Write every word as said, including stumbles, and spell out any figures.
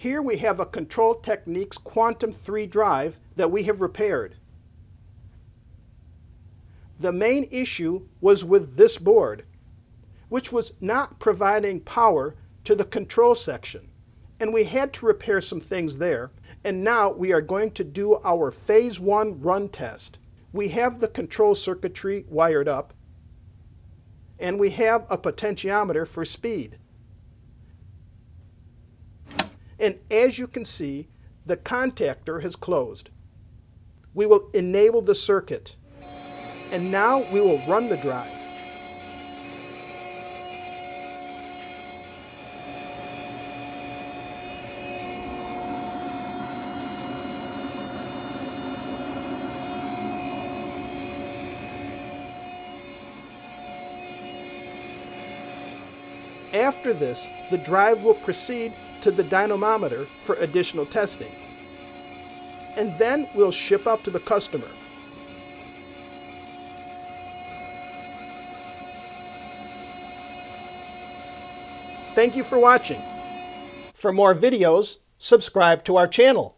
Here we have a Control Techniques Quantum three drive that we have repaired. The main issue was with this board, which was not providing power to the control section, and we had to repair some things there. And now we are going to do our phase one run test. We have the control circuitry wired up, and we have a potentiometer for speed. And as you can see, the contactor has closed. We will enable the circuit, and now we will run the drive. After this, the drive will proceed to the dynamometer for additional testing, and then we'll ship out to the customer. Thank you for watching. For more videos, subscribe to our channel.